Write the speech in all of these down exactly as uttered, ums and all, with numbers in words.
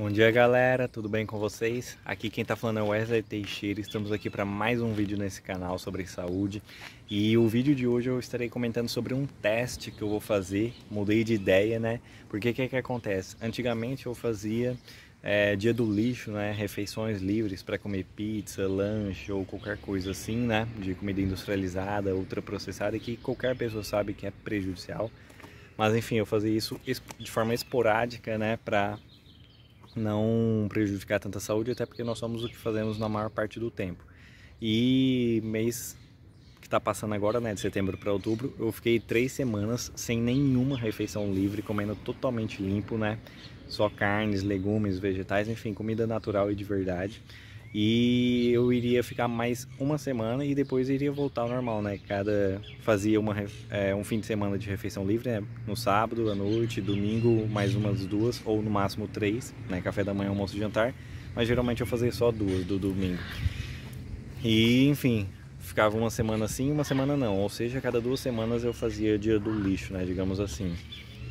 Bom dia galera, tudo bem com vocês? Aqui quem tá falando é Wesley Teixeira, estamos aqui para mais um vídeo nesse canal sobre saúde. E o vídeo de hoje eu estarei comentando sobre um teste que eu vou fazer, mudei de ideia, né? Porque que é que acontece? Antigamente eu fazia é, dia do lixo, né? Refeições livres para comer pizza, lanche ou qualquer coisa assim, né? De comida industrializada, ultraprocessada, que qualquer pessoa sabe que é prejudicial. Mas enfim, eu fazia isso de forma esporádica, né? Pra não prejudicar tanta saúde, até porque nós somos o que fazemos na maior parte do tempo. E mês que está passando agora, né, de setembro para outubro, eu fiquei três semanas sem nenhuma refeição livre, comendo totalmente limpo, né, só carnes, legumes, vegetais, enfim, comida natural e de verdade. E eu iria ficar mais uma semana e depois iria voltar ao normal, né? Cada fazia uma, é, um fim de semana de refeição livre, né? No sábado, à noite, domingo, mais umas duas, ou no máximo três, né? Café da manhã, almoço e jantar. Mas geralmente eu fazia só duas do domingo. E enfim, ficava uma semana sim, uma semana não. Ou seja, cada duas semanas eu fazia dia do lixo, né? Digamos assim.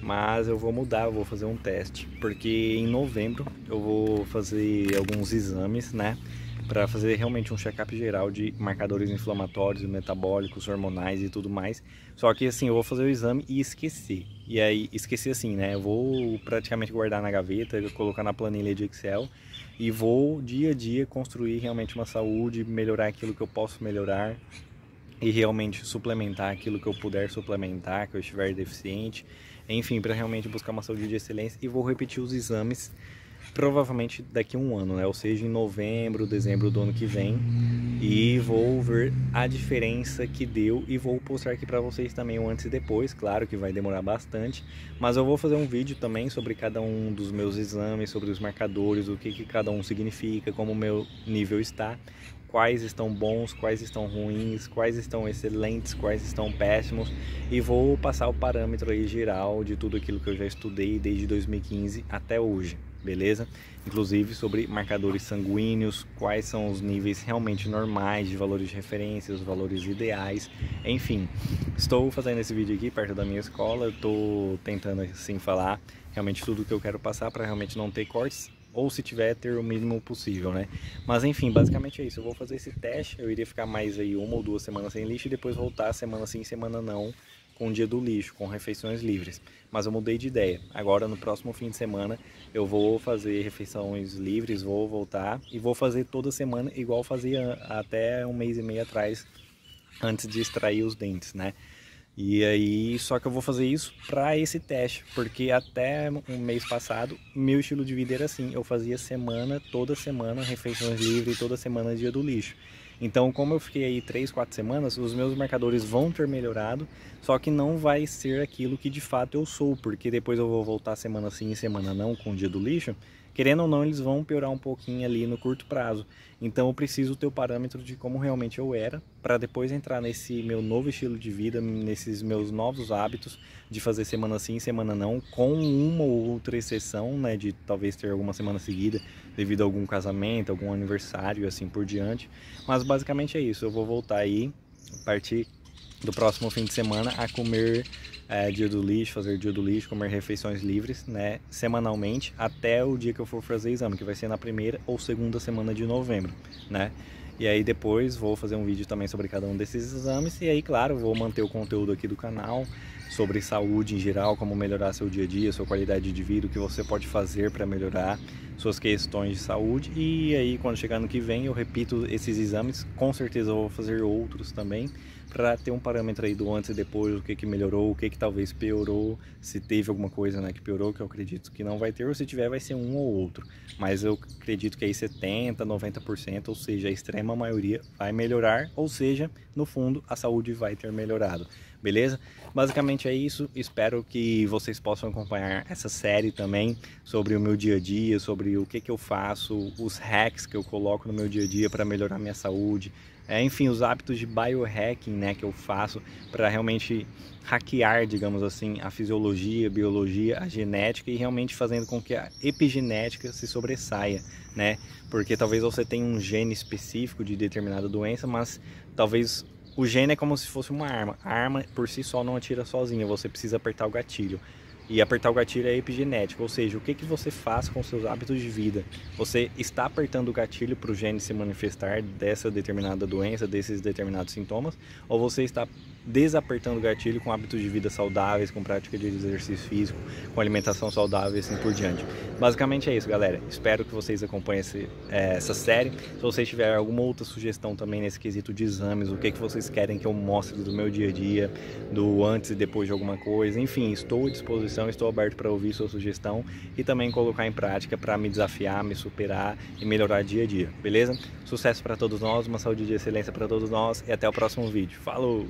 Mas eu vou mudar, eu vou fazer um teste, porque em novembro eu vou fazer alguns exames, né, para fazer realmente um check-up geral de marcadores inflamatórios, metabólicos, hormonais e tudo mais. Só que assim, eu vou fazer o exame e esquecer. E aí, esquecer assim, né, eu vou praticamente guardar na gaveta, colocar na planilha de Excel e vou dia a dia construir realmente uma saúde, melhorar aquilo que eu posso melhorar e realmente suplementar aquilo que eu puder suplementar, que eu estiver deficiente, enfim, para realmente buscar uma saúde de excelência. E vou repetir os exames provavelmente daqui a um ano, né? Ou seja, em novembro, dezembro do ano que vem, e vou ver a diferença que deu e vou postar aqui para vocês também o antes e depois. Claro que vai demorar bastante, mas eu vou fazer um vídeo também sobre cada um dos meus exames, sobre os marcadores, o que que cada um significa, como o meu nível está, quais estão bons, quais estão ruins, quais estão excelentes, quais estão péssimos, e vou passar o parâmetro aí geral de tudo aquilo que eu já estudei desde dois mil e quinze até hoje, beleza? Inclusive sobre marcadores sanguíneos, quais são os níveis realmente normais de valores de referência, os valores ideais, enfim. Estou fazendo esse vídeo aqui perto da minha escola, eu tô tentando assim falar realmente tudo que eu quero passar para realmente não ter cortes, ou se tiver, ter o mínimo possível, né? Mas enfim, basicamente é isso. Eu vou fazer esse teste, eu iria ficar mais aí uma ou duas semanas sem lixo e depois voltar semana sim, semana não, com o dia do lixo, com refeições livres. Mas eu mudei de ideia. Agora, no próximo fim de semana, eu vou fazer refeições livres, vou voltar e vou fazer toda semana, igual fazia até um mês e meio atrás, antes de extrair os dentes, né? E aí, só que eu vou fazer isso para esse teste, porque até o mês passado, meu estilo de vida era assim, eu fazia semana, toda semana, refeições livres, toda semana dia do lixo. Então, como eu fiquei aí três, quatro semanas, os meus marcadores vão ter melhorado, só que não vai ser aquilo que de fato eu sou, porque depois eu vou voltar semana sim e semana não com o dia do lixo, querendo ou não, eles vão piorar um pouquinho ali no curto prazo. Então eu preciso ter o parâmetro de como realmente eu era, para depois entrar nesse meu novo estilo de vida, nesses meus novos hábitos de fazer semana sim, semana não, com uma ou outra exceção, né, de talvez ter alguma semana seguida devido a algum casamento, algum aniversário e assim por diante. Mas basicamente é isso, eu vou voltar aí, a partir do próximo fim de semana, a comer é, dia do lixo, fazer dia do lixo, comer refeições livres, né, semanalmente, até o dia que eu for fazer exame, que vai ser na primeira ou segunda semana de novembro, né. E aí depois vou fazer um vídeo também sobre cada um desses exames, e aí, claro, vou manter o conteúdo aqui do canal sobre saúde em geral, como melhorar seu dia a dia, sua qualidade de vida, o que você pode fazer para melhorar suas questões de saúde. E aí, quando chegar no que vem, eu repito esses exames, com certeza eu vou fazer outros também, para ter um parâmetro aí do antes e depois, o que que melhorou, o que que talvez piorou, se teve alguma coisa, né, que piorou, que eu acredito que não vai ter, ou se tiver vai ser um ou outro, mas eu acredito que aí setenta, noventa por cento, ou seja, a extrema maioria vai melhorar, ou seja, no fundo a saúde vai ter melhorado, beleza? Basicamente é isso, espero que vocês possam acompanhar essa série também sobre o meu dia a dia, sobre o que que eu faço, os hacks que eu coloco no meu dia a dia para melhorar minha saúde, É, enfim, os hábitos de biohacking, né, que eu faço para realmente hackear, digamos assim, a fisiologia, a biologia, a genética, e realmente fazendo com que a epigenética se sobressaia, né? Porque talvez você tenha um gene específico de determinada doença, mas talvez o gene é como se fosse uma arma. A arma por si só não atira sozinha, você precisa apertar o gatilho. E apertar o gatilho é epigenético, ou seja, o que, que você faz com seus hábitos de vida. Você está apertando o gatilho para o gene se manifestar dessa determinada doença, desses determinados sintomas, ou você está desapertando o gatilho com hábitos de vida saudáveis, com prática de exercício físico, com alimentação saudável e assim por diante. Basicamente é isso, galera. Espero que vocês acompanhem esse, é, essa série. Se vocês tiverem alguma outra sugestão também nesse quesito de exames, o que, que vocês querem que eu mostre do meu dia a dia, do antes e depois de alguma coisa, enfim, estou à disposição. Estou aberto para ouvir sua sugestão e também colocar em prática para me desafiar, me superar e melhorar dia a dia, beleza? Sucesso para todos nós, uma saúde de excelência para todos nós e até o próximo vídeo. Falou!